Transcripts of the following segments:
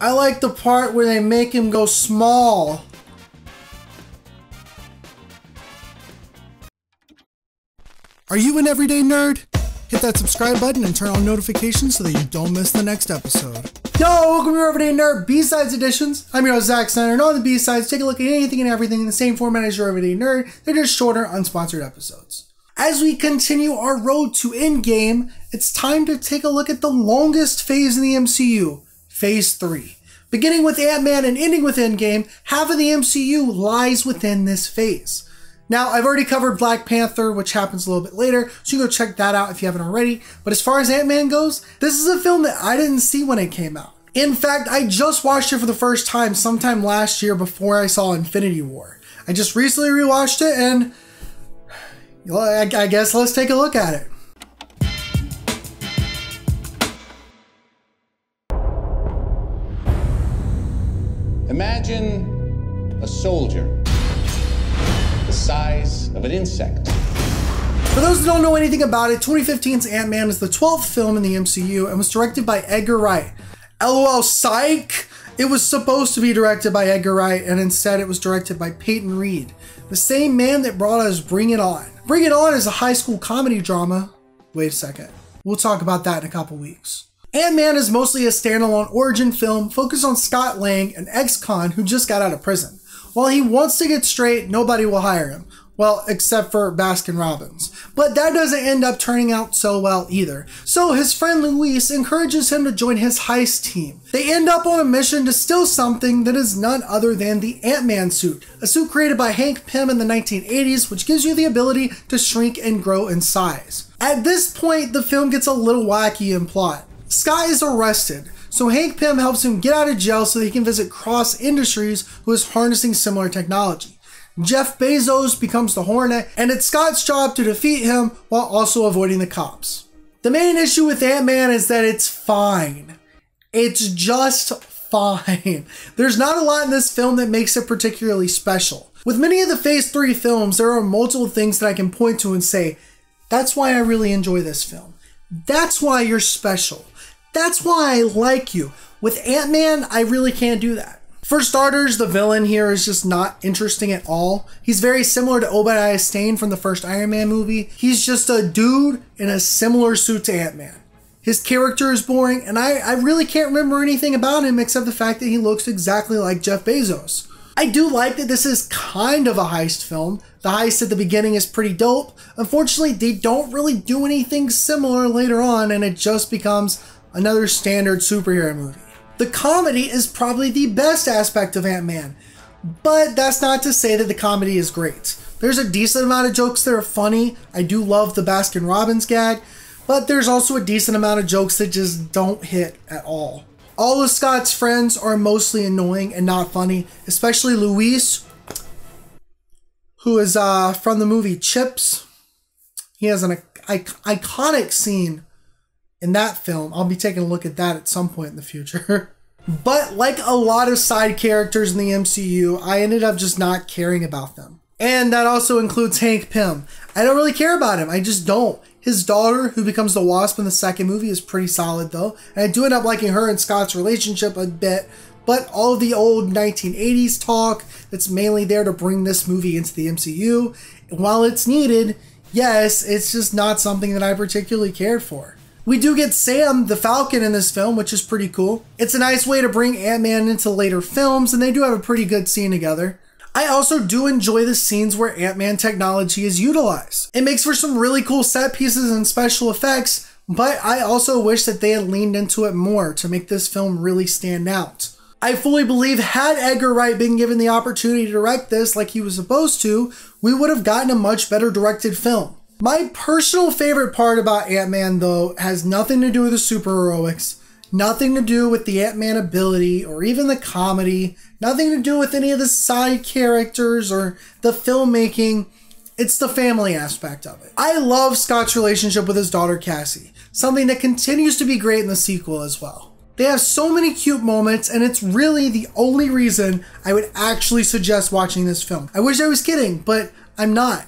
I like the part where they make him go small. Are you an everyday nerd? Hit that subscribe button and turn on notifications so that you don't miss the next episode. Yo, welcome to Your Everyday Nerd B-Sides Editions. I'm your host, Zach Snyder, and on the B-Sides, take a look at anything and everything in the same format as Your Everyday Nerd. They're just shorter, unsponsored episodes. As we continue our road to Endgame, it's time to take a look at the longest phase in the MCU, Phase 3. Beginning with Ant-Man and ending with Endgame, half of the MCU lies within this phase. Now, I've already covered Black Panther, which happens a little bit later, so you can go check that out if you haven't already. But as far as Ant-Man goes, this is a film that I didn't see when it came out. In fact, I just watched it for the first time sometime last year before I saw Infinity War. I just recently rewatched it, and I guess let's take a look at it. Imagine a soldier size of an insect. For those who don't know anything about it, 2015's Ant-Man is the 12th film in the MCU and was directed by Edgar Wright. LOL, psych! It was supposed to be directed by Edgar Wright, and instead it was directed by Peyton Reed, the same man that brought us Bring It On. Bring It On is a high school comedy drama. Wait a second. We'll talk about that in a couple weeks. Ant-Man is mostly a standalone origin film focused on Scott Lang, an ex-con who just got out of prison. While he wants to get straight, nobody will hire him. Well, except for Baskin Robbins. But that doesn't end up turning out so well either. So his friend Luis encourages him to join his heist team. They end up on a mission to steal something that is none other than the Ant-Man suit, a suit created by Hank Pym in the 1980s, which gives you the ability to shrink and grow in size. At this point, the film gets a little wacky in plot. Scott is arrested. So Hank Pym helps him get out of jail so that he can visit Cross Industries, who is harnessing similar technology. Jeff Bezos becomes the Hornet, and it's Scott's job to defeat him while also avoiding the cops. The main issue with Ant-Man is that it's fine. It's just fine. There's not a lot in this film that makes it particularly special. With many of the Phase 3 films, there are multiple things that I can point to and say, that's why I really enjoy this film. That's why you're special. That's why I like you. With Ant-Man, I really can't do that. For starters, the villain here is just not interesting at all. He's very similar to Obadiah Stane from the first Iron Man movie. He's just a dude in a similar suit to Ant-Man. His character is boring, and I really can't remember anything about him except the fact that he looks exactly like Jeff Bezos. I do like that this is kind of a heist film. The heist at the beginning is pretty dope. Unfortunately, they don't really do anything similar later on, and it just becomes another standard superhero movie. The comedy is probably the best aspect of Ant-Man, but that's not to say that the comedy is great. There's a decent amount of jokes that are funny. I do love the Baskin Robbins gag, but there's also a decent amount of jokes that just don't hit at all. All of Scott's friends are mostly annoying and not funny, especially Luis, who is from the movie Chips. He has an iconic scene in that film. I'll be taking a look at that at some point in the future. But like a lot of side characters in the MCU, I ended up just not caring about them. And that also includes Hank Pym. I don't really care about him. I just don't. His daughter, who becomes the Wasp in the second movie, is pretty solid though. And I do end up liking her and Scott's relationship a bit. But all of the old 1980s talk that's mainly there to bring this movie into the MCU, while it's needed, yes, it's just not something that I particularly cared for. We do get Sam, the Falcon, in this film, which is pretty cool. It's a nice way to bring Ant-Man into later films, and they do have a pretty good scene together. I also do enjoy the scenes where Ant-Man technology is utilized. It makes for some really cool set pieces and special effects, but I also wish that they had leaned into it more to make this film really stand out. I fully believe had Edgar Wright been given the opportunity to direct this like he was supposed to, we would have gotten a much better directed film. My personal favorite part about Ant-Man, though, has nothing to do with the superheroics, nothing to do with the Ant-Man ability or even the comedy, nothing to do with any of the side characters or the filmmaking. It's the family aspect of it. I love Scott's relationship with his daughter, Cassie, something that continues to be great in the sequel as well. They have so many cute moments, and it's really the only reason I would actually suggest watching this film. I wish I was kidding, but I'm not.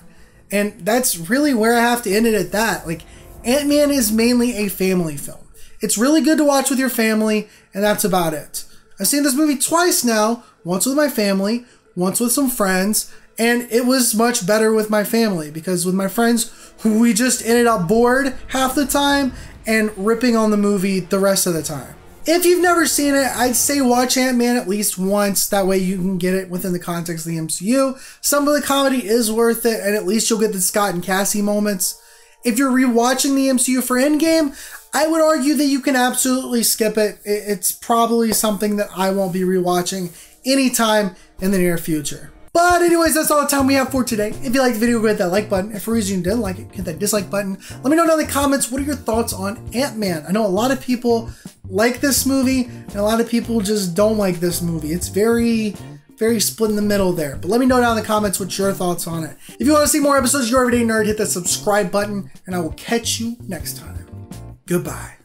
And that's really where I have to end it at that. Like, Ant-Man is mainly a family film. It's really good to watch with your family, and that's about it. I've seen this movie twice now, once with my family, once with some friends, and it was much better with my family, because with my friends, we just ended up bored half the time and ripping on the movie the rest of the time. If you've never seen it, I'd say watch Ant-Man at least once. That way you can get it within the context of the MCU. Some of the comedy is worth it, and at least you'll get the Scott and Cassie moments. If you're rewatching the MCU for Endgame, I would argue that you can absolutely skip it. It's probably something that I won't be rewatching anytime in the near future. But anyways, that's all the time we have for today. If you liked the video, go hit that like button. If for a reason you didn't like it, hit that dislike button. Let me know down in the comments, what are your thoughts on Ant-Man? I know a lot of people like this movie, and a lot of people just don't like this movie. It's very, very split in the middle there. But let me know down in the comments what's your thoughts on it. If you want to see more episodes of Your Everyday Nerd, hit that subscribe button, and I will catch you next time. Goodbye.